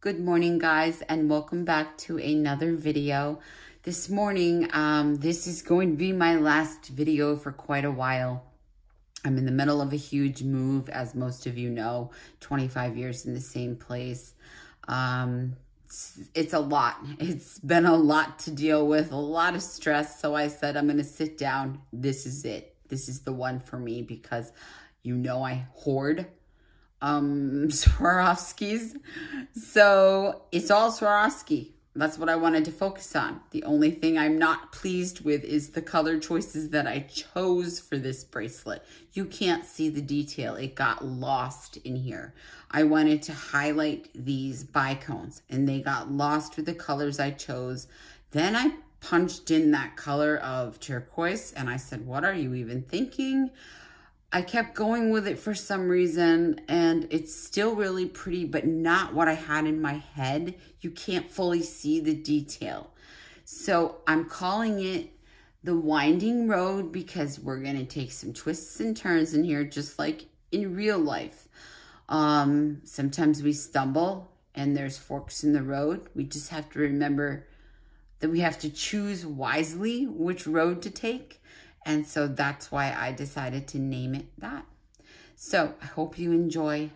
Good morning, guys, and welcome back to another video. This morning, this is going to be my last video for quite a while. I'm in the middle of a huge move, as most of you know, 25 years in the same place. It's a lot. It's been a lot to deal with, a lot of stress. So I said, I'm going to sit down. This is it. This is the one for me because, you know, I hoard Swarovskis. So it's all Swarovski. That's what I wanted to focus on. The only thing I'm not pleased with is the color choices that I chose for this bracelet. You can't see the detail. It got lost in here. I wanted to highlight these bicones and they got lost with the colors I chose. Then I punched in that color of turquoise and I said, what are you even thinking? I kept going with it for some reason, and it's still really pretty, but not what I had in my head. You can't fully see the detail. So I'm calling it the winding road because we're going to take some twists and turns in here, just like in real life. Sometimes we stumble and there's forks in the road. We just have to remember that we have to choose wisely which road to take. And so that's why I decided to name it that. So I hope you enjoy.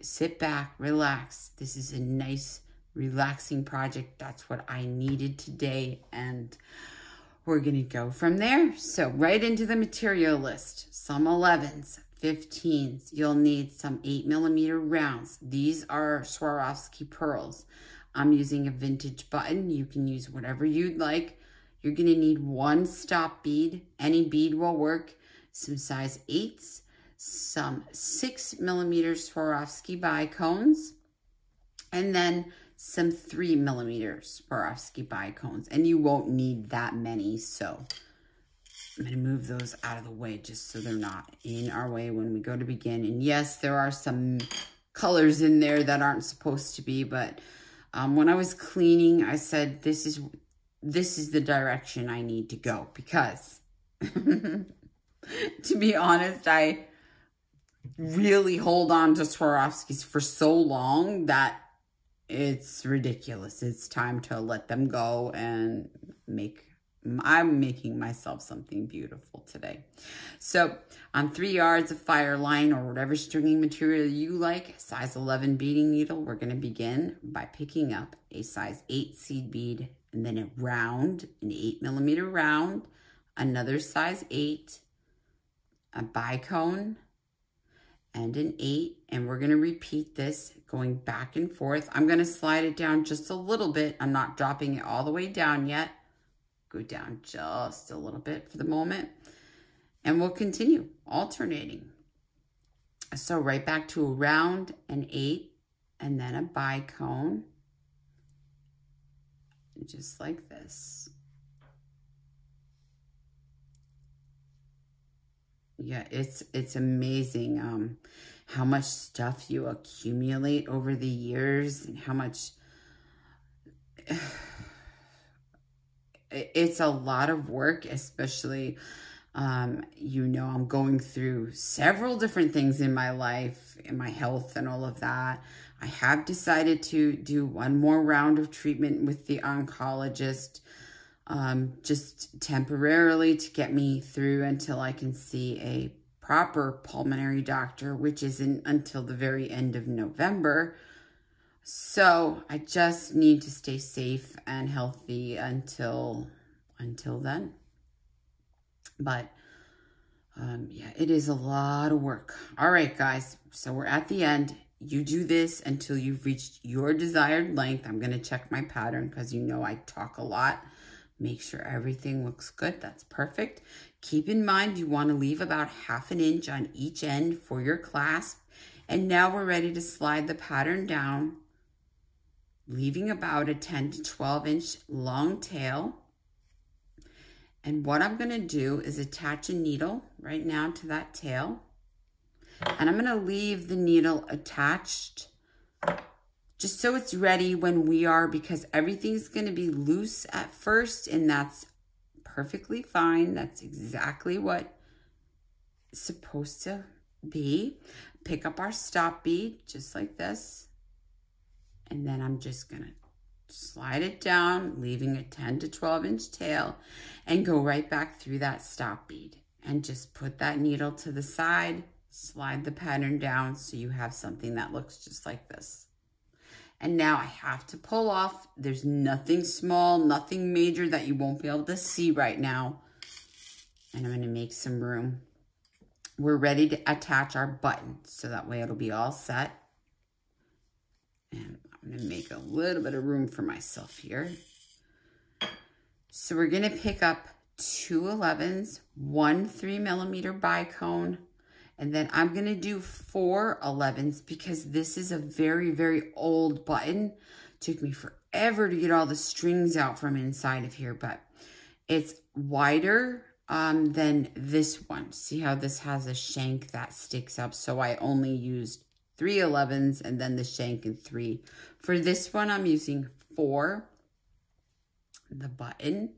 Sit back, relax. This is a nice, relaxing project. That's what I needed today. And we're going to go from there. So right into the material list. Some 11s, 15s. You'll need some 8mm rounds. These are Swarovski pearls. I'm using a vintage button. You can use whatever you'd like. You're going to need one stop bead. Any bead will work. Some size 8s, some 6mm Swarovski bicones, and then some 3mm Swarovski bicones. And you won't need that many, so I'm going to move those out of the way just so they're not in our way when we go to begin. And yes, there are some colors in there that aren't supposed to be, but when I was cleaning, I said this is the direction I need to go because to be honest, I really hold on to Swarovskis for so long that it's ridiculous. It's time to let them go and I'm making myself something beautiful today. So on 3 yards of Fireline or whatever stringing material you like, size 11 beading needle, we're going to begin by picking up a size 8 seed bead and then a round, an 8mm round, another size 8, a bicone, and an 8. And we're going to repeat this going back and forth. I'm going to slide it down just a little bit. I'm not dropping it all the way down yet. Go down just a little bit for the moment. And we'll continue alternating. So right back to a round, an 8, and then a bicone. Just like this. Yeah, it's amazing how much stuff you accumulate over the years and how much it's a lot of work, especially you know, I'm going through several different things in my life, in my health and all of that. I have decided to do one more round of treatment with the oncologist, just temporarily to get me through until I can see a proper pulmonary doctor, which isn't until the very end of November. So I just need to stay safe and healthy until then. But yeah, it is a lot of work. All right, guys, so we're at the end. You do this until you've reached your desired length. I'm going to check my pattern because you know I talk a lot. Make sure everything looks good. That's perfect. Keep in mind you want to leave about ½ inch on each end for your clasp. And now we're ready to slide the pattern down, leaving about a 10 to 12 inch long tail. And what I'm going to do is attach a needle right now to that tail. And I'm going to leave the needle attached just so it's ready when we are, because everything's going to be loose at first and that's perfectly fine. That's exactly what it's supposed to be. Pick up our stop bead just like this and And then I'm just gonna slide it down, leaving a 10 to 12 inch tail, and go right back through that stop bead. And just put that needle to the side, slide the pattern down so you have something that looks just like this. And now I have to pull off. There's nothing small, nothing major that you won't be able to see right now. And I'm gonna make some room. We're ready to attach our button, so that way it'll be all set. And I'm gonna make a little bit of room for myself here. So we're gonna pick up two 11s, one 3mm bicone, and then I'm gonna do four 11s because this is a very, very old button. Took me forever to get all the strings out from inside of here, but it's wider than this one. See how this has a shank that sticks up? So I only used three 11s and then the shank and three. For this one, I'm using four, the button,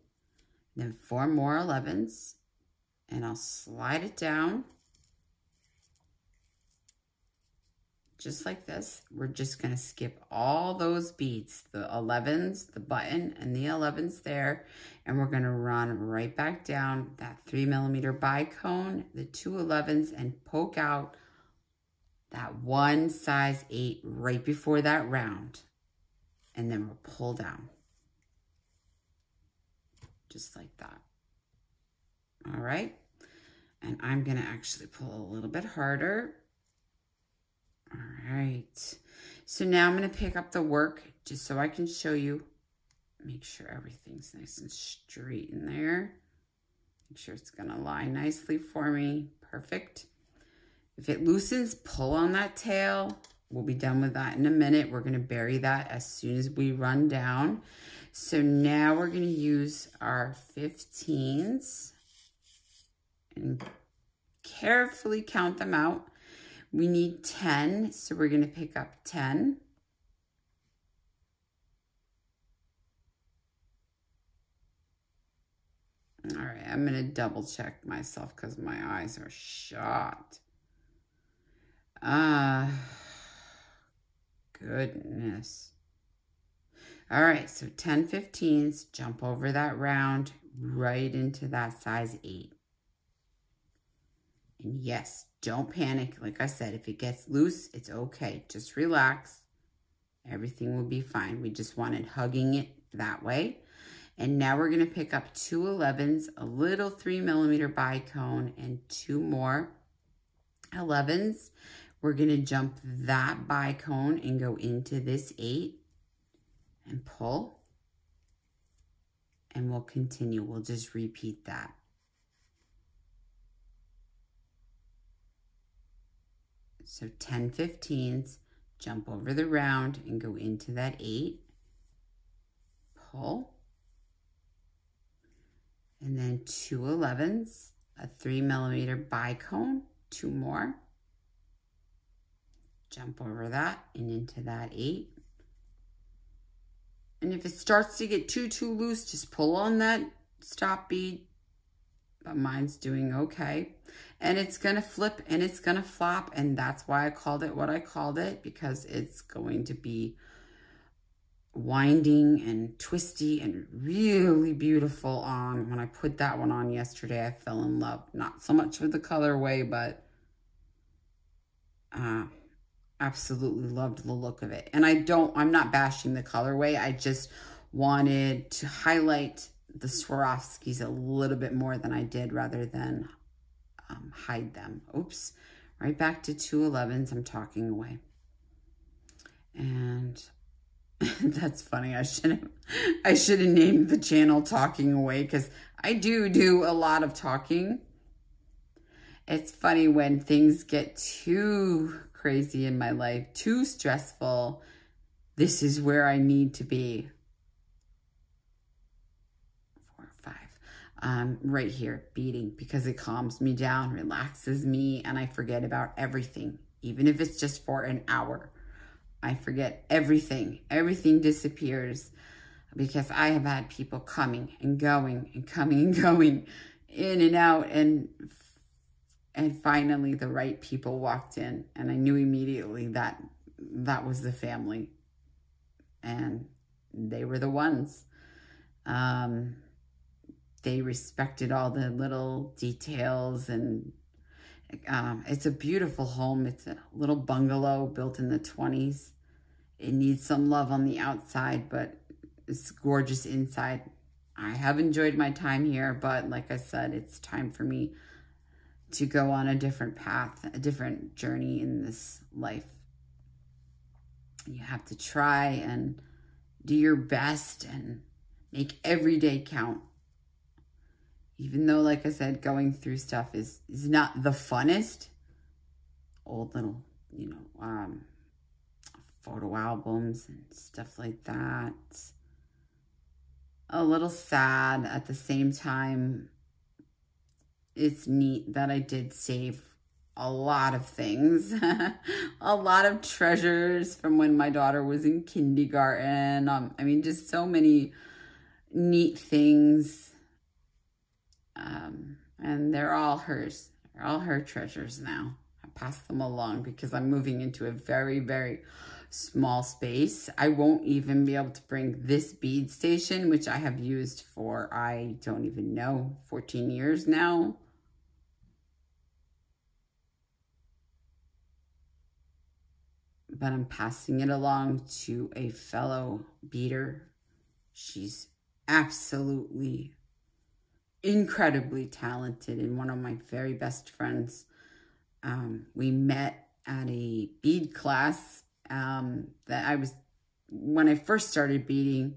then four more 11s, and I'll slide it down just like this. We're just gonna skip all those beads, the 11s, the button, and the 11s there, and we're gonna run right back down that 3mm bicone, the two 11s, and poke out that one size 8 right before that round, and then we'll pull down. Just like that. All right. And I'm going to actually pull a little bit harder. All right. So now I'm going to pick up the work just so I can show you. Make sure everything's nice and straight in there. Make sure it's going to lie nicely for me. Perfect. If it loosens, pull on that tail. We'll be done with that in a minute. We're going to bury that as soon as we run down. So now we're going to use our 15s and carefully count them out. We need 10, so we're going to pick up 10. All right, I'm going to double check myself because my eyes are shot. Goodness. All right, so 10 15s, jump over that round right into that size 8. And yes, don't panic. Like I said, if it gets loose, it's okay. Just relax. Everything will be fine. We just wanted hugging it that way. And now we're going to pick up two 11s, a little 3mm bicone, and two more 11s. We're going to jump that bicone and go into this 8. And pull, and we'll continue. We'll just repeat that. So 10 15s, jump over the round and go into that 8, pull, and then two 11s, a 3mm bicone, two more, jump over that and into that 8. And if it starts to get too loose, just pull on that stop bead. But mine's doing okay. And it's going to flip and it's going to flop. And that's why I called it what I called it, because it's going to be winding and twisty and really beautiful on. When I put that one on yesterday, I fell in love. Not so much with the colorway, but absolutely loved the look of it. And I'm not bashing the colorway. I just wanted to highlight the Swarovskis a little bit more than I did rather than hide them. Oops, right back to two 11s. I'm talking away. And that's funny. I should have named the channel Talking Away, because I do a lot of talking. It's funny when things get too crazy in my life, too stressful. This is where I need to be. 4 or 5. Right here, beading, because it calms me down, relaxes me, and I forget about everything. Even if it's just for an hour, I forget everything. Everything disappears, because I have had people coming and going and coming and going, in and out, and finally the right people walked in, and I knew immediately that was the family. and they were the ones. They respected all the little details, and it's a beautiful home. It's a little bungalow built in the 1920s. It needs some love on the outside, but it's gorgeous inside. I have enjoyed my time here, but like I said, it's time for me to go on a different path, a different journey in this life. You have to try and do your best and make every day count. Even though, like I said, going through stuff is not the funnest. Old little, you know, photo albums and stuff like that. A little sad at the same time. It's neat that I did save a lot of things, a lot of treasures from when my daughter was in kindergarten. I mean, just so many neat things. And they're all hers. They're all her treasures now. I pass them along because I'm moving into a very, very small space. I won't even be able to bring this bead station, which I have used for, I don't even know, 14 years now. But I'm passing it along to a fellow beater. She's absolutely incredibly talented and one of my very best friends. We met at a bead class that I was, when I first started beading,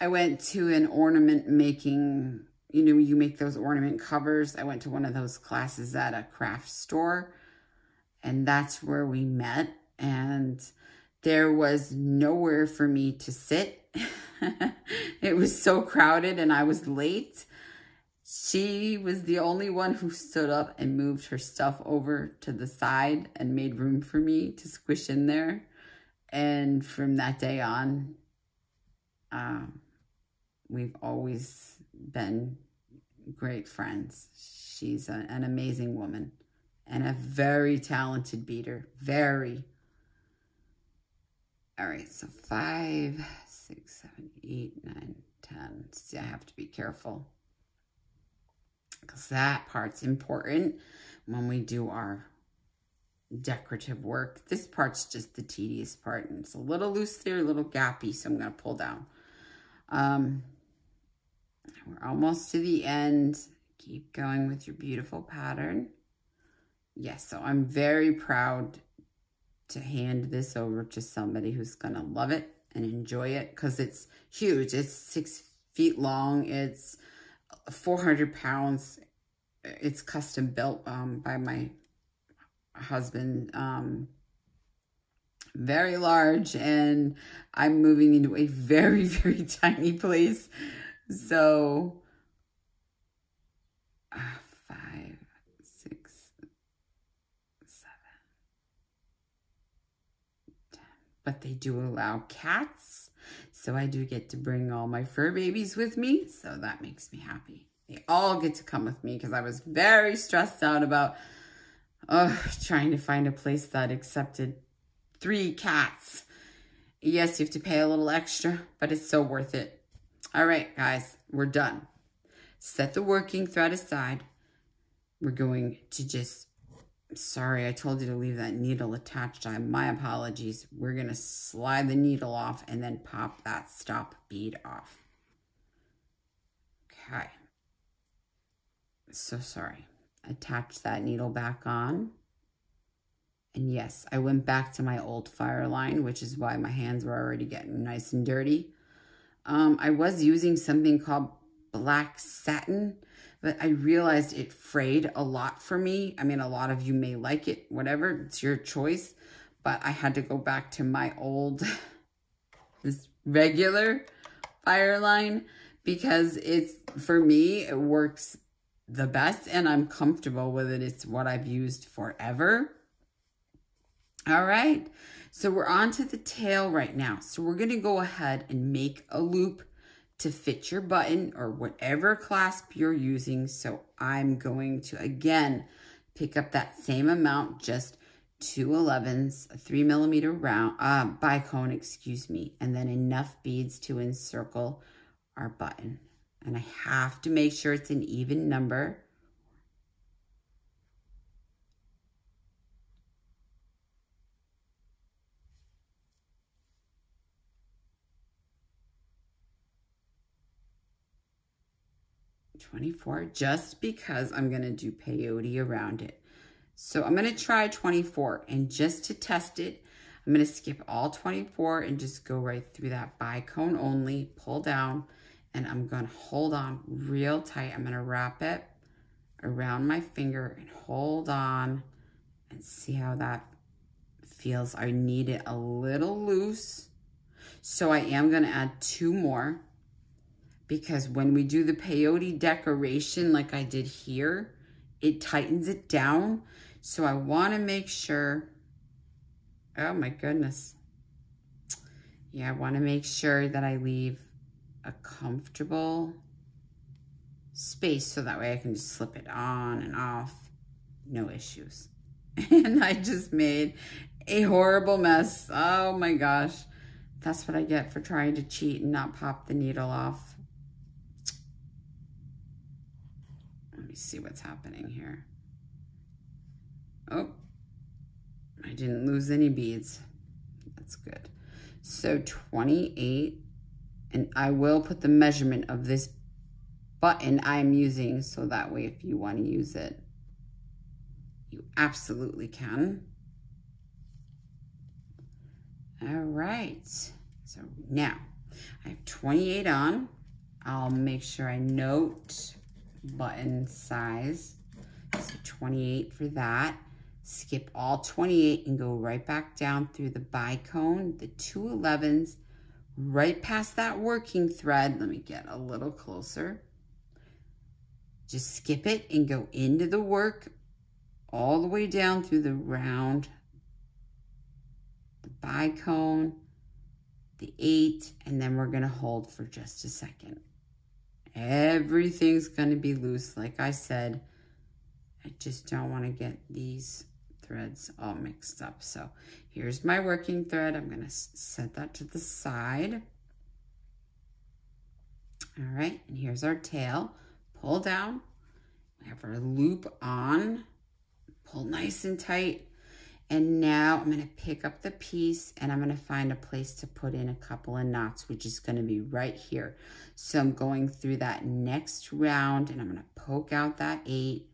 I went to an ornament making, you know, you make those ornament covers. I went to one of those classes at a craft store, and that's where we met. And there was nowhere for me to sit. It was so crowded and I was late. She was the only one who stood up and moved her stuff over to the side and made room for me to squish in there. And from that day on, we've always been great friends. She's an amazing woman and a very talented beater, very. All right, so 5, 6, 7, 8, 9, 10. See, I have to be careful, because that part's important when we do our decorative work. This part's just the tedious part, and it's a little loose there, a little gappy, so I'm going to pull down. We're almost to the end. Keep going with your beautiful pattern. Yes, so I'm very proud to hand this over to somebody who's going to love it and enjoy it, because it's huge. It's 6 feet long. It's 400 pounds. It's custom built by my husband. Very large, and I'm moving into a very, very tiny place. So 5, 6, 7, 10. But they do allow cats. So I do get to bring all my fur babies with me. So that makes me happy. They all get to come with me, because I was very stressed out about trying to find a place that accepted 3 cats. Yes, you have to pay a little extra, but it's so worth it. All right, guys, we're done. Set the working thread aside. We're going to just, sorry, I told you to leave that needle attached. My apologies. We're going to slide the needle off and then pop that stop bead off. Okay. So sorry. Attach that needle back on. And yes, I went back to my old Fireline, which is why my hands were already getting nice and dirty. I was using something called black satin, but I realized it frayed a lot for me. I mean, a lot of you may like it, whatever, it's your choice, but I had to go back to my old, this regular Fireline, because it's, for me, it works the best and I'm comfortable with it. It's what I've used forever. All right, so we're on to the tail right now. So we're gonna go ahead and make a loop to fit your button or whatever clasp you're using. So I'm going to, again, pick up that same amount, just two 11s, a 3mm round bicone, excuse me, and then enough beads to encircle our button. And I have to make sure it's an even number. Just because I'm going to do peyote around it. So I'm going to try 24, and just to test it, I'm going to skip all 24 and just go right through that bicone only, pull down, and I'm going to hold on real tight. I'm going to wrap it around my finger and hold on and see how that feels. I need it a little loose, so I am going to add two more. Because when we do the peyote decoration like I did here, it tightens it down. So I want to make sure, oh my goodness. Yeah, I want to make sure that I leave a comfortable space so that way I can just slip it on and off, no issues. And I just made a horrible mess. Oh my gosh. That's what I get for trying to cheat and not pop the needle off. Let me see what's happening here. Oh, I didn't lose any beads. That's good. So 28, and I will put the measurement of this button I'm using, so that way if you want to use it, you absolutely can. All right, so now I have 28 on. I'll make sure I note button size, so 28 for that. Skip all 28 and go right back down through the bicone, the two 11s, right past that working thread. Let me get a little closer. Just skip it and go into the work all the way down through the round, the bicone, the 8, and then we're gonna hold for just a second. Everything's going to be loose. Like I said, I just don't want to get these threads all mixed up. So here's my working thread. I'm going to set that to the side. All right, and here's our tail. Pull down. We have our loop on. Pull nice and tight. And now I'm going to pick up the piece and I'm going to find a place to put in a couple of knots, which is going to be right here. So I'm going through that next round and I'm going to poke out that 8,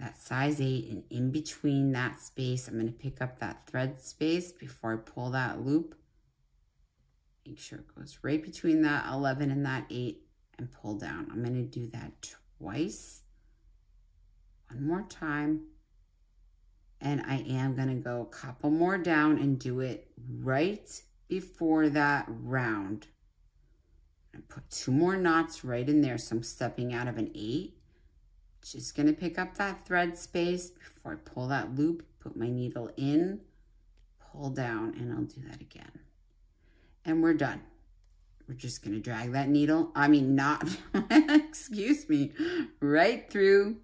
that size 8, and in between that space, I'm going to pick up that thread space before I pull that loop. Make sure it goes right between that 11 and that 8 and pull down. I'm going to do that twice, one more time. And I am going to go a couple more down and do it right before that round. I'm going to put two more knots right in there. So I'm stepping out of an 8. Just going to pick up that thread space before I pull that loop, put my needle in, pull down, and I'll do that again. And we're done. We're just going to drag that needle, I mean knot, excuse me, right through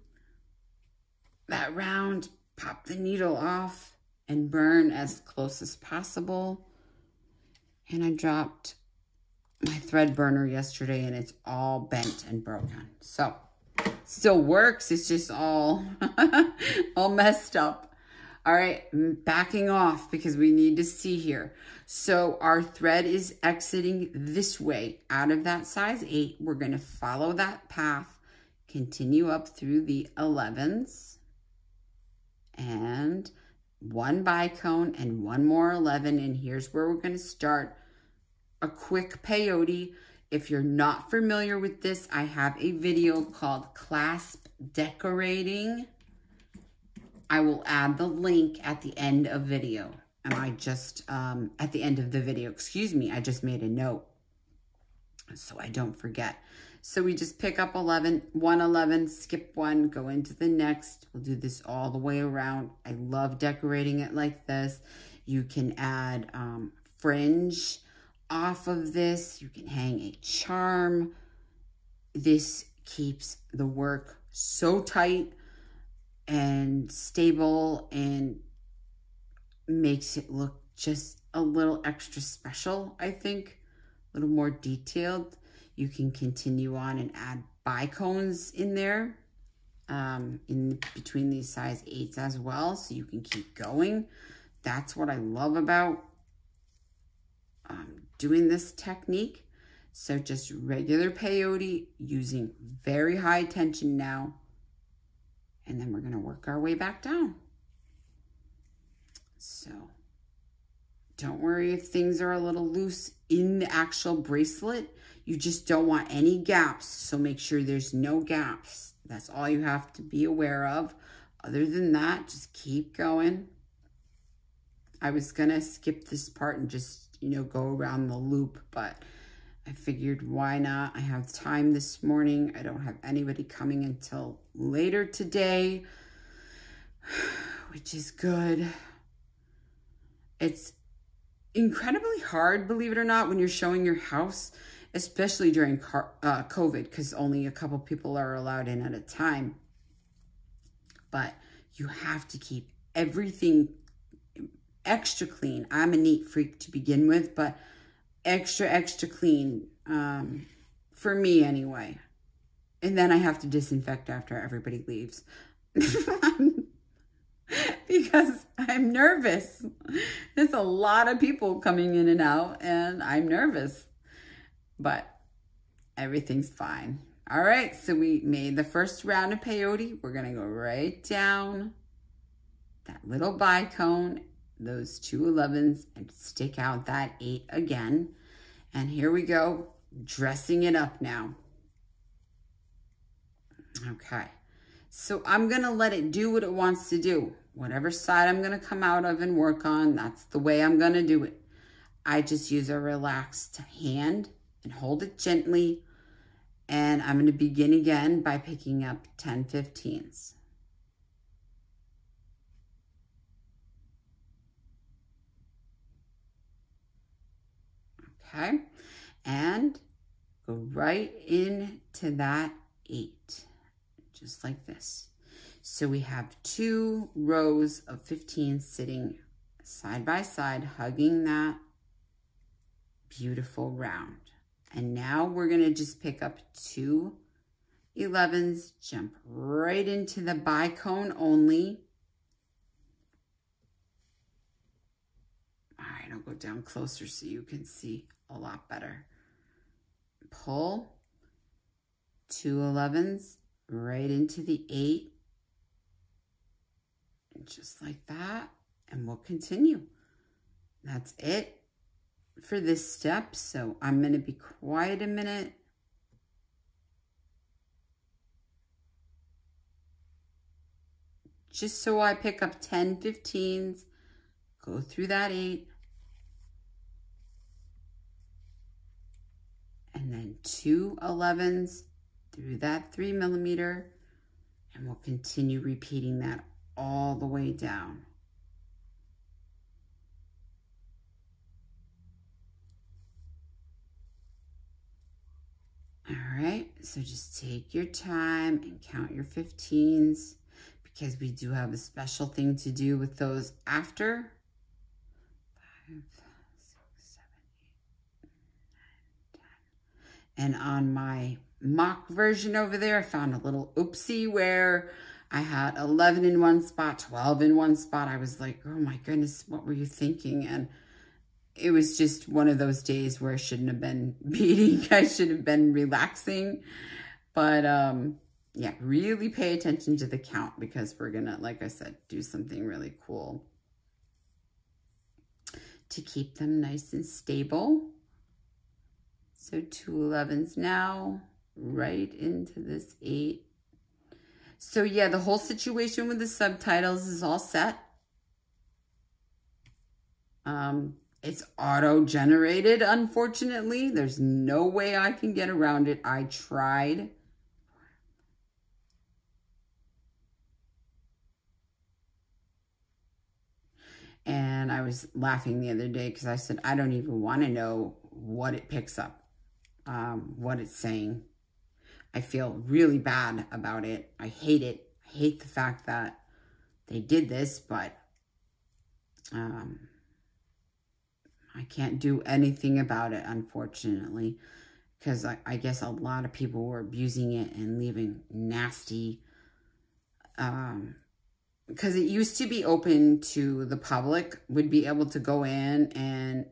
that round. Pop the needle off and burn as close as possible. And I dropped my thread burner yesterday and it's all bent and broken. So still works. It's just all, all messed up. All right, I'm backing off because we need to see here. So our thread is exiting this way out of that size 8. We're going to follow that path, continue up through the 11s. And one bicone and one more 11. And here's where we're going to start a quick peyote. If you're not familiar with this, I have a video called Clasp Decorating. I will add the link at the end of video. And I just, at the end of the video, excuse me, I just made a note so I don't forget. So we just pick up 11, one 11, skip one, go into the next. We'll do this all the way around. I love decorating it like this. You can add fringe off of this. You can hang a charm. This keeps the work so tight. and stable and makes it look just a little extra special, I think. A little more detailed. You can continue on and add bicones in there, in between these size 8s as well, so you can keep going. That's what I love about doing this technique. So just regular peyote using very high tension now. And then we're gonna work our way back down. So don't worry if things are a little loose in the actual bracelet. You just don't want any gaps. So make sure there's no gaps. That's all you have to be aware of. Other than that, just keep going. I was gonna skip this part and just, you know, go around the loop, but I figured why not? I have time this morning. I don't have anybody coming until later today, which is good. It's incredibly hard, believe it or not, when you're showing your house, especially during COVID, because only a couple people are allowed in at a time. But you have to keep everything extra clean. I'm a neat freak to begin with, but extra clean, for me anyway. And then I have to disinfect after everybody leaves because I'm nervous. There's a lot of people coming in and out and I'm nervous, but everything's fine. All right, so we made the first round of peyote. We're gonna go right down that little bicone, those two 11s, and stick out that 8 again. And here we go, dressing it up now. Okay, so I'm gonna let it do what it wants to do. Whatever side I'm gonna come out of and work on, that's the way I'm gonna do it. I just use a relaxed hand and hold it gently. And I'm gonna begin again by picking up 10 15s. Okay, and go right into that 8, just like this. So we have two rows of 15s sitting side by side, hugging that beautiful round. And now we're gonna just pick up two 11s, jump right into the bicone only. All right, I'll go down closer so you can see a lot better. Pull two 11s right into the 8, just like that, and we'll continue. That's it for this step, so I'm going to be quiet a minute. Just so I pick up 10 15s, go through that 8, and then two 11s through that 3 millimeter, and we'll continue repeating that all the way down. All right, so just take your time and count your 15s, because we do have a special thing to do with those after. 5, 6, 7, 8, 9, 10. And on my mock version over there, I found a little oopsie where I had 11 in one spot, 12 in one spot. I was like, oh my goodness, what were you thinking? And it was just one of those days where I shouldn't have been beading. I should have been relaxing. But yeah, really pay attention to the count, because we're gonna, like I said, do something really cool to keep them nice and stable. So two 11s now, right into this 8. So yeah, the whole situation with the subtitles is all set. It's auto-generated, unfortunately. There's no way I can get around it. I tried. And I was laughing the other day because I said, I don't even want to know what it picks up, what it's saying. I feel really bad about it. I hate it. I hate the fact that they did this, but I can't do anything about it, unfortunately, because I guess a lot of people were abusing it and leaving nasty, because it used to be open to the public. Would be able to go in and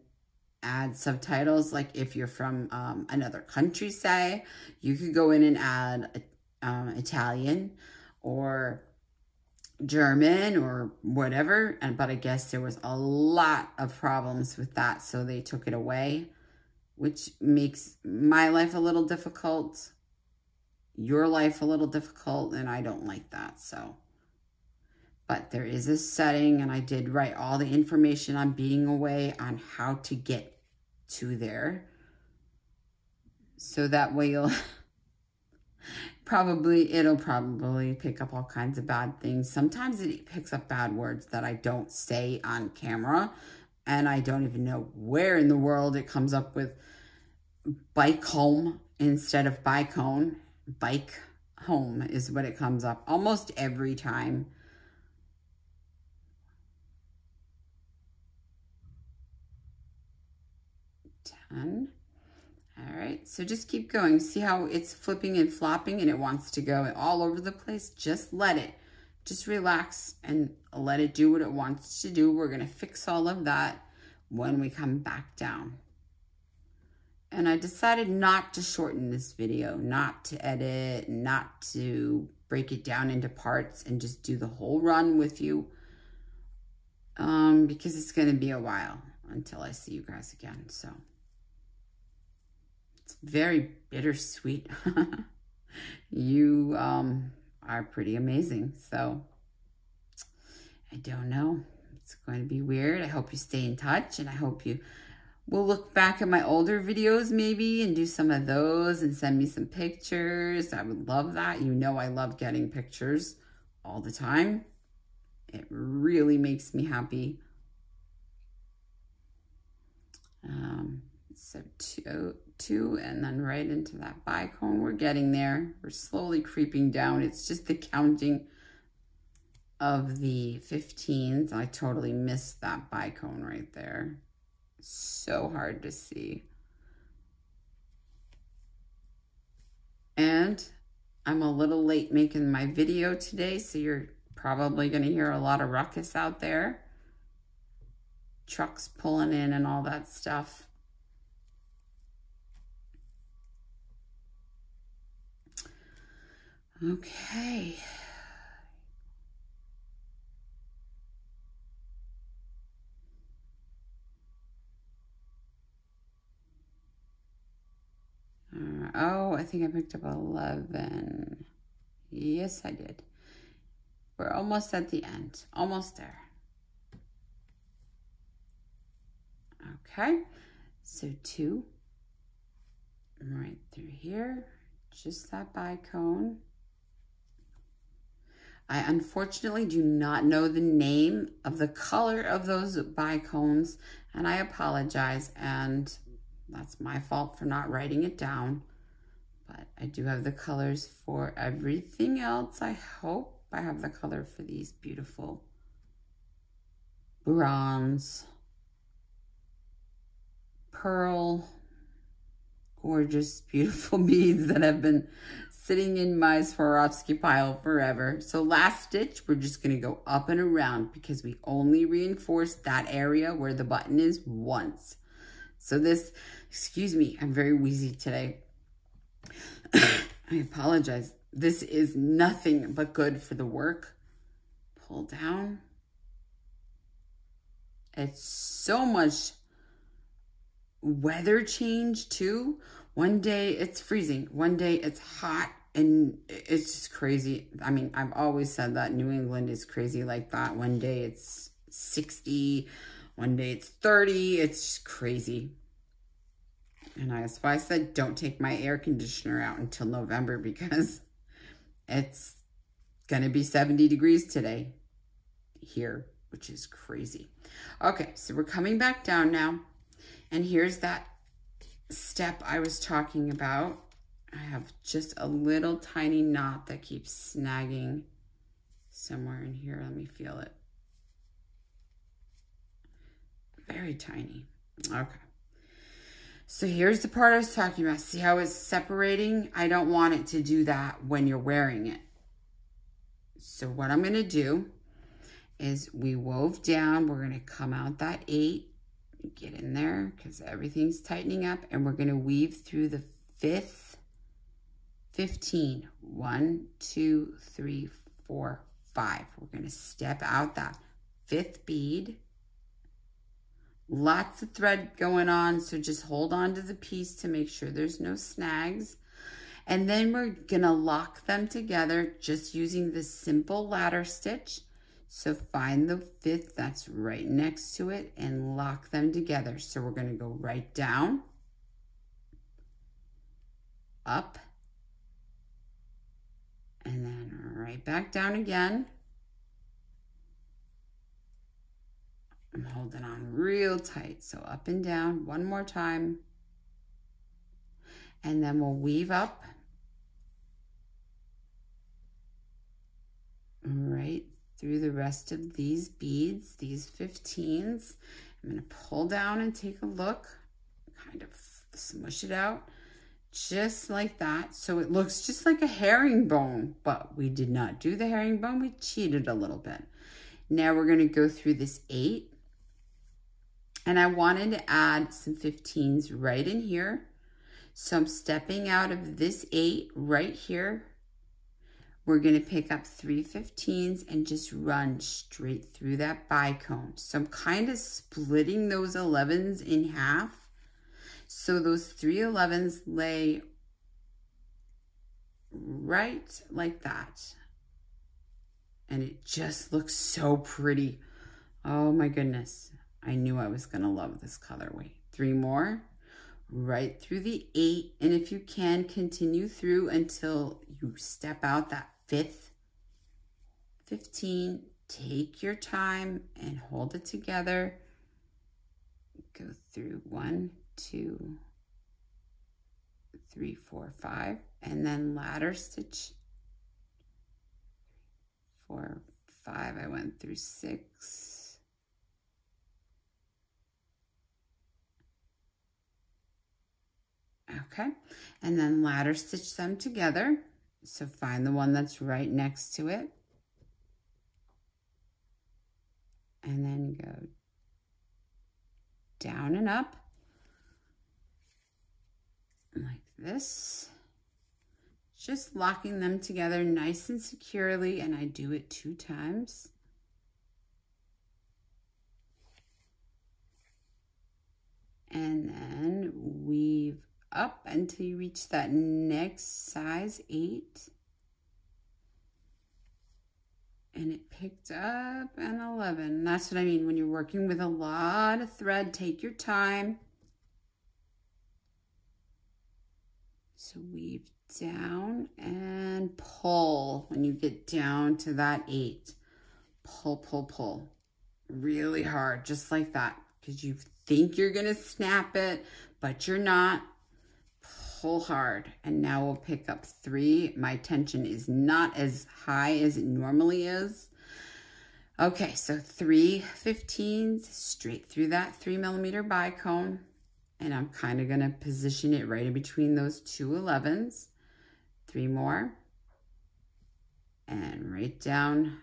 add subtitles. Like if you're from another country, say, you could go in and add Italian or German or whatever. And but I guess there was a lot of problems with that, so they took it away, which makes my life a little difficult, your life a little difficult, and I don't like that. So, but there is a setting, and I did write all the information on BeadingAway on how to get to there, so that way you'll it'll probably pick up all kinds of bad things. Sometimes it picks up bad words that I don't say on camera, and I don't even know where in the world it comes up with bike home instead of bike home. Bike home is what it comes up almost every time. Done. All right, so just keep going. See how it's flipping and flopping and it wants to go all over the place? Just let it. Just relax and let it do what it wants to do. We're going to fix all of that when we come back down. And I decided not to shorten this video, not to edit, not to break it down into parts, and just do the whole run with you, because it's going to be a while until I see you guys again, so. Very bittersweet. You are pretty amazing. So I don't know. It's going to be weird. I hope you stay in touch, and I hope you will look back at my older videos maybe and do some of those and send me some pictures. I would love that. You know I love getting pictures all the time. It really makes me happy. So two, and then right into that bicone. We're getting there. We're slowly creeping down. It's just the counting of the 15s. I totally missed that bicone right there. So hard to see. And I'm a little late making my video today, so you're probably going to hear a lot of ruckus out there. Trucks pulling in and all that stuff. Okay. Oh, I think I picked up 11. Yes, I did. We're almost at the end. Almost there. Okay. So 2. Right through here. Just that bicone. I unfortunately do not know the name of the color of those bicones, and I apologize, and that's my fault for not writing it down. But I do have the colors for everything else. I hope I have the color for these beautiful bronze, pearl, gorgeous, beautiful beads that have been sitting in my Swarovski pile forever. So last stitch, we're just going to go up and around, because we only reinforce that area where the button is once. So this, excuse me, I'm very wheezy today. I apologize. This is nothing but good for the work. Pull down. It's so much weather change too. One day it's freezing, one day it's hot, and it's just crazy. I mean, I've always said that New England is crazy like that. One day it's 60, one day it's 30. It's just crazy. And that's why I said don't take my air conditioner out until November, because it's going to be 70 degrees today here, which is crazy. Okay, so we're coming back down now, and here's that step I was talking about. I have just a little tiny knot that keeps snagging somewhere in here. Let me feel it. Very tiny. Okay. So here's the part I was talking about. See how it's separating? I don't want it to do that when you're wearing it. So what I'm going to do is we wove down. We're going to come out that 8. Get in there because everything's tightening up. And we're going to weave through the fifth 15. 1, 2, 3, 4, 5. We're going to step out that fifth bead. Lots of thread going on, so just hold on to the piece to make sure there's no snags. And then we're gonna lock them together just using the simple ladder stitch. So find the fifth that's right next to it and lock them together. So we're gonna go right down, up, and then right back down again. I'm holding on real tight. So up and down one more time. And then we'll weave up right through the rest of these beads, these 15s. I'm going to pull down and take a look, kind of smush it out just like that. So it looks just like a herringbone, but we did not do the herringbone. We cheated a little bit. Now we're going to go through this 8. And I wanted to add some 15s right in here. So I'm stepping out of this 8 right here. We're going to pick up 3 15s and just run straight through that bicone. So I'm kind of splitting those 11s in half. So those 3 11s lay right like that. And it just looks so pretty. Oh my goodness. I knew I was going to love this colorway. 3 more, right through the 8. And if you can, continue through until you step out that fifth 15. Take your time and hold it together. Go through 1, 2, 3, 4, 5. And then ladder stitch 4, 5. I went through 6. 6. Okay, and then ladder stitch them together. So find the one that's right next to it. And then go down and up like this. Just locking them together nice and securely, and I do it 2 times. And then weave up until you reach that next size 8. And it picked up an 11. That's what I mean. When you're working with a lot of thread, take your time. So weave down and pull. When you get down to that 8, pull, pull, pull. Really hard, just like that, because you think you're going to snap it, but you're not. Pull hard. And now we'll pick up 3. My tension is not as high as it normally is. Okay, so 3 15s straight through that 3mm bicone. And I'm kind of going to position it right in between those 2 11s. 3 more. And right down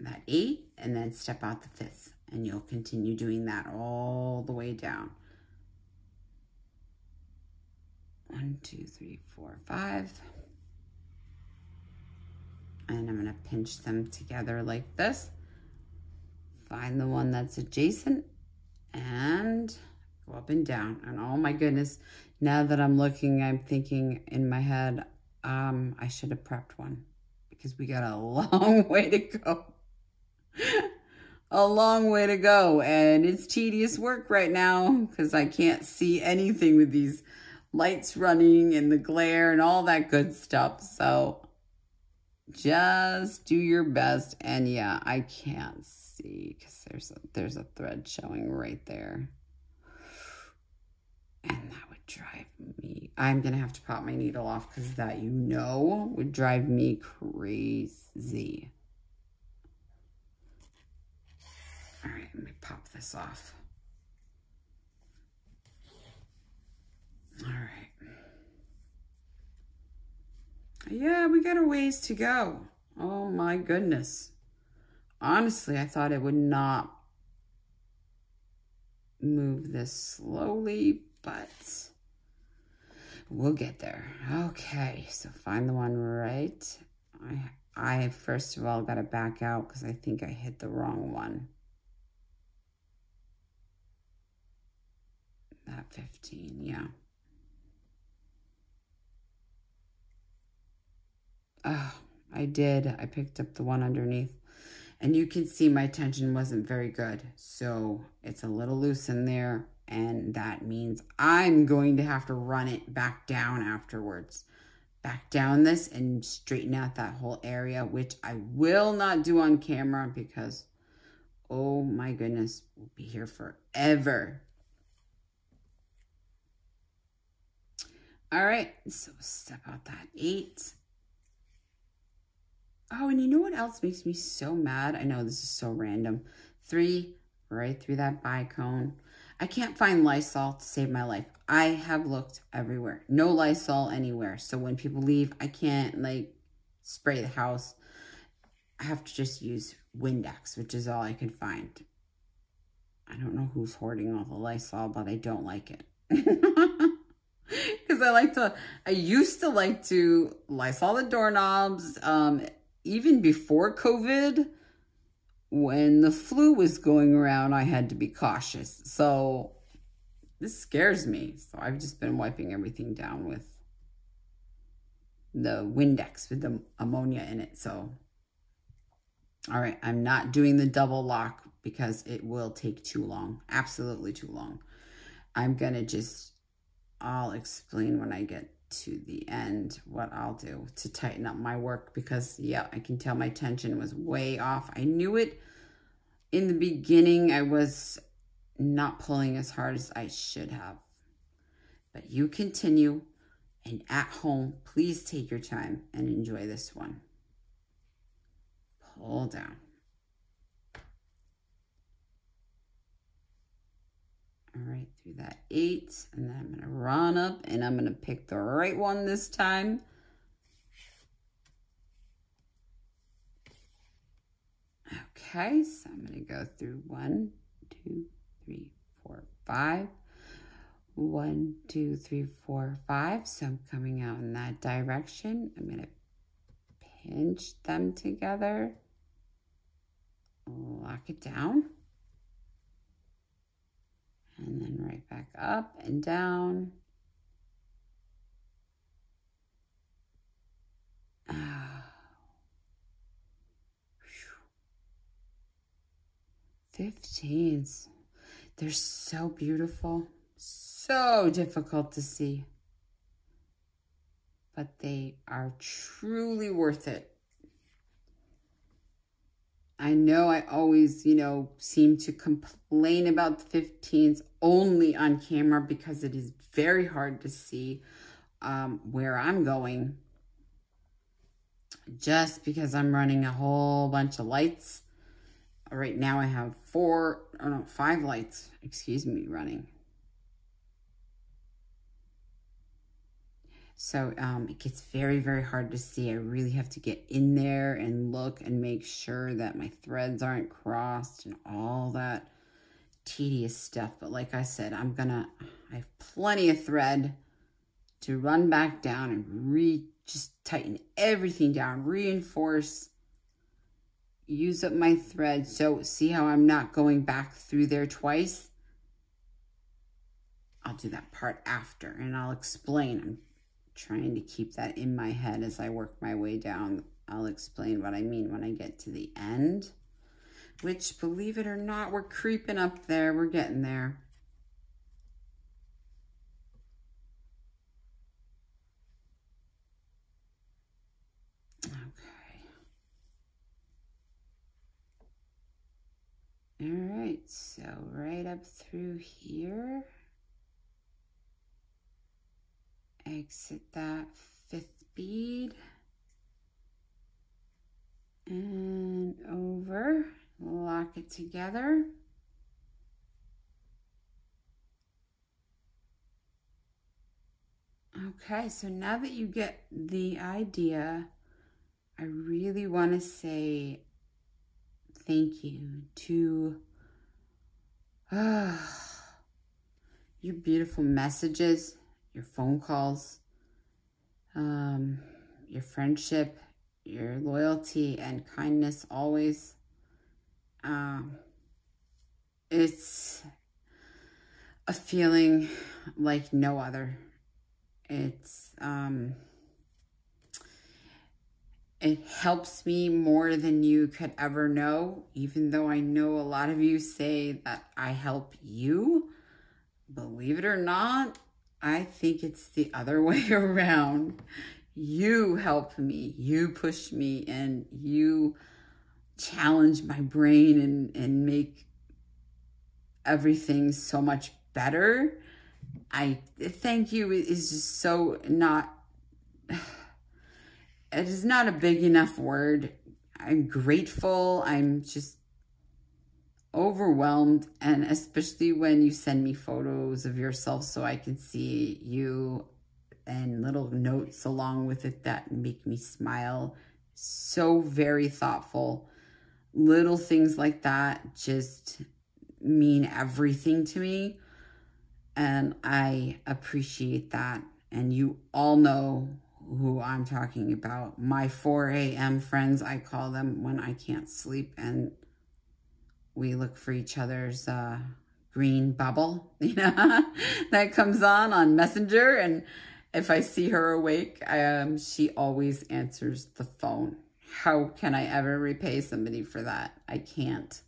that 8. And then step out the 5th. And you'll continue doing that all the way down. 1, 2, 3, 4, 5. And I'm gonna pinch them together like this. Find the one that's adjacent and go up and down. And oh my goodness, now that I'm looking, I'm thinking in my head, I should have prepped one because we got a long way to go. A long way to go. And it's tedious work right now because I can't see anything with these lights running and the glare and all that good stuff. So just do your best. And yeah, I can't see because there's a thread showing right there. And that would drive me I'm gonna have to pop my needle off because that, you know, would drive me crazy. All right, let me pop this off. All right. Yeah, we got a ways to go. Oh my goodness. Honestly, I thought it would not move this slowly, but we'll get there. Okay, so find the one right. I first of all got to back out because I think I hit the wrong one. That 15, yeah. Oh, I did. I picked up the one underneath. And you can see my tension wasn't very good. So it's a little loose in there. And that means I'm going to have to run it back down afterwards. Back down this and straighten out that whole area, which I will not do on camera because, oh my goodness, we'll be here forever. All right, so step out that 8. Oh, and you know what else makes me so mad? I know this is so random. 3, right through that bicone. I can't find Lysol to save my life. I have looked everywhere. No Lysol anywhere. So when people leave, I can't like spray the house. I have to just use Windex, which is all I can find. I don't know who's hoarding all the Lysol, but I don't like it. Because I used to like to Lysol the doorknobs, even before COVID. When the flu was going around, I had to be cautious. So this scares me. So I've just been wiping everything down with the Windex with the ammonia in it. So, all right, I'm not doing the double lock because it will take too long. Absolutely too long. I'm going to just, I'll explain when I get to the end what I'll do to tighten up my work because, yeah, I can tell my tension was way off. I knew it in the beginning. I was not pulling as hard as I should have. But you continue, and at home, please take your time and enjoy this one. Pull down. All right, through that 8, and then I'm going to run up, and I'm going to pick the right one this time. Okay, so I'm going to go through 1, 2, 3, 4, 5. 1, 2, 3, 4, 5. So I'm coming out in that direction. I'm going to pinch them together. Lock it down. And then right back up and down. Oh. 15s. They're so beautiful. So difficult to see. But they are truly worth it. I know I always, you know, seem to complain about the 15s only on camera because it is very hard to see where I'm going. Just because I'm running a whole bunch of lights. Right now I have 5 lights, excuse me, running. So it gets very, very hard to see. I really have to get in there and look and make sure that my threads aren't crossed and all that tedious stuff. But like I said, I have plenty of thread to run back down and just tighten everything down, reinforce, use up my thread. So see how I'm not going back through there twice? I'll do that part after and I'll explain. I'm trying to keep that in my head as I work my way down. I'll explain what I mean when I get to the end, which, believe it or not, we're creeping up there. We're getting there. Okay. All right, so right up through here. exit that fifth bead and over, lock it together. Okay, so now that you get the idea, I really want to say thank you to your beautiful messages, your phone calls, your friendship, your loyalty and kindness always. It's a feeling like no other. It's, it helps me more than you could ever know, even though I know a lot of you say that I help you. Believe it or not, I think it's the other way around. You help me, you push me, and you challenge my brain and make everything so much better. I thank you is just so not, it is not a big enough word. I'm grateful. I'm just overwhelmed. And especially when you send me photos of yourself so I can see you and little notes along with it that make me smile. So very thoughtful. Little things like that just mean everything to me. And I appreciate that. And you all know who I'm talking about. My 4 a.m. friends, I call them when I can't sleep. And we look for each other's green bubble, you know, that comes on Messenger. And if I see her awake, she always answers the phone. How can I ever repay somebody for that? I can't.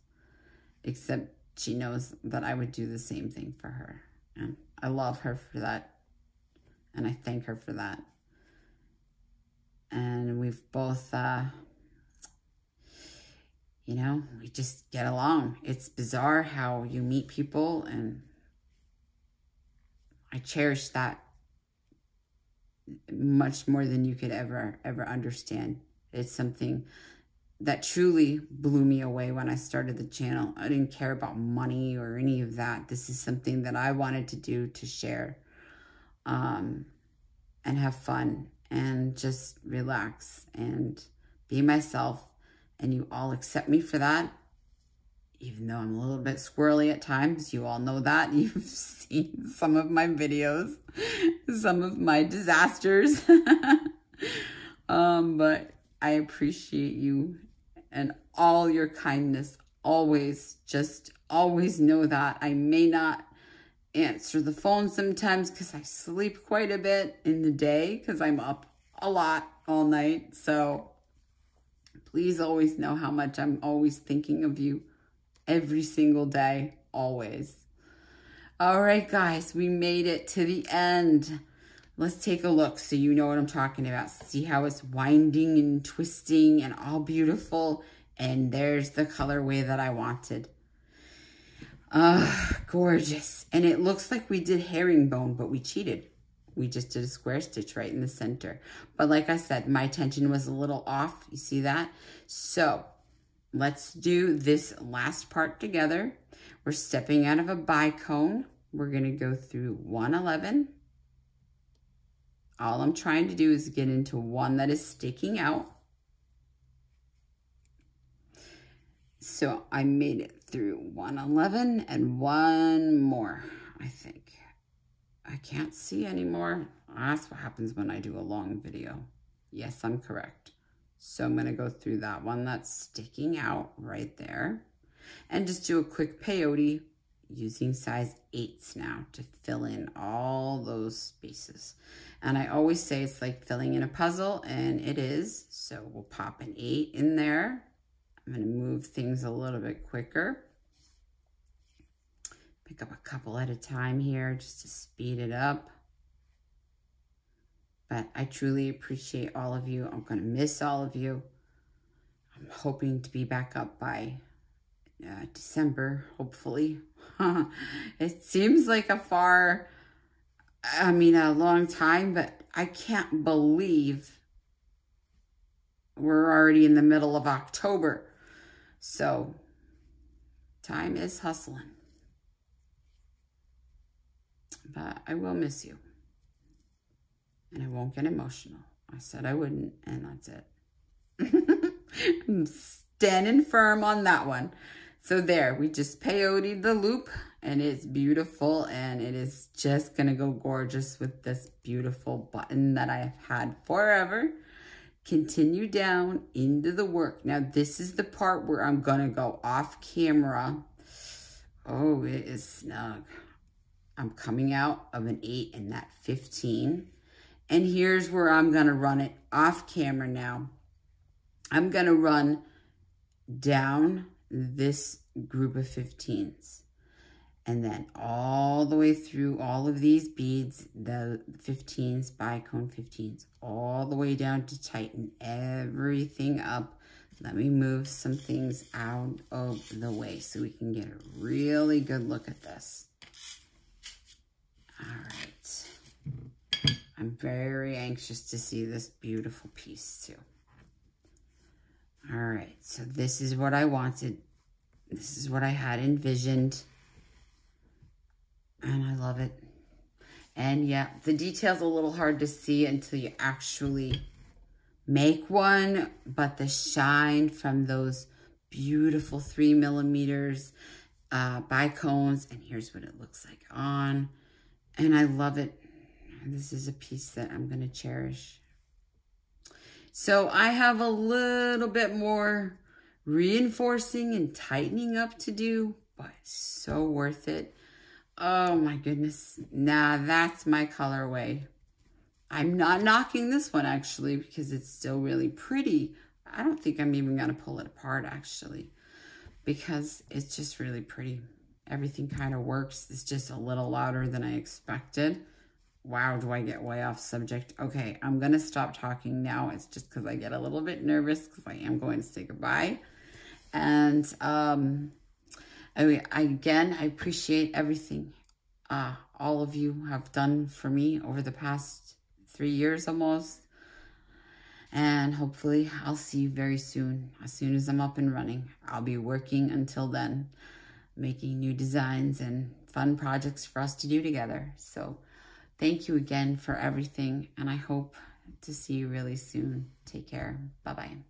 Except she knows that I would do the same thing for her. And I love her for that. And I thank her for that. And we've both, you know, we just get along. It's bizarre how you meet people. And I cherish that much more than you could ever understand. It's something that truly blew me away when I started the channel. I didn't care about money or any of that. This is something that I wanted to do, to share and have fun and just relax and be myself. And you all accept me for that, even though I'm a little bit squirrely at times. You all know that. You've seen some of my videos, some of my disasters. But I appreciate you and all your kindness always. Just always know that I may not answer the phone sometimes because I sleep quite a bit in the day because I'm up a lot all night. So please always know how much I'm always thinking of you every single day, always. All right, guys, we made it to the end. Let's take a look so you know what I'm talking about. See how it's winding and twisting and all beautiful. And there's the colorway that I wanted. Gorgeous. And it looks like we did herringbone, but we cheated. We just did a square stitch right in the center. But like I said, my tension was a little off. You see that? So let's do this last part together. We're stepping out of a bicone. We're going to go through 111. All I'm trying to do is get into one that is sticking out. So I made it through 111 and one more, I think. I can't see anymore. That's what happens when I do a long video. Yes, I'm correct. So I'm going to go through that one that's sticking out right there. And just do a quick peyote using size 8s now to fill in all those spaces. And I always say it's like filling in a puzzle, and it is. So we'll pop an 8 in there. I'm going to move things a little bit quicker. Pick up a couple at a time here just to speed it up. But I truly appreciate all of you. I'm going to miss all of you. I'm hoping to be back up by December, hopefully. It seems like a far I mean, a long time, but I can't believe we're already in the middle of October. So time is hustling. But I will miss you. And I won't get emotional. I said I wouldn't, and that's it. I'm standing firm on that one. So there, we just peyote'd the loop, and it's beautiful, and it is just going to go gorgeous with this beautiful button that I have had forever. Continue down into the work. Now, this is the part where I'm going to go off camera. Oh, it is snug. I'm coming out of an 8 and that 15. And here's where I'm going to run it off camera now. I'm going to run down this group of 15s. And then all the way through all of these beads, the 15s, bicone 15s, all the way down to tighten everything up. Let me move some things out of the way so we can get a really good look at this. All right. I'm very anxious to see this beautiful piece too. All right, so this is what I wanted. This is what I had envisioned. And I love it. And yeah, the detail's a little hard to see until you actually make one, but the shine from those beautiful 3mm bicones, and here's what it looks like on. And I love it. This is a piece that I'm gonna cherish. So I have a little bit more reinforcing and tightening up to do, but so worth it. Oh my goodness. Now that's my colorway. I'm not knocking this one actually because it's still really pretty. I don't think I'm even going to pull it apart actually because it's just really pretty. Everything kind of works. It's just a little louder than I expected. Wow, do I get way off subject? Okay, I'm going to stop talking now. It's just because I get a little bit nervous because I am going to say goodbye. And again, I appreciate everything all of you have done for me over the past 3 years almost. And hopefully I'll see you very soon. As soon as I'm up and running, I'll be working until then, making new designs and fun projects for us to do together. So thank you again for everything. And I hope to see you really soon. Take care. Bye-bye.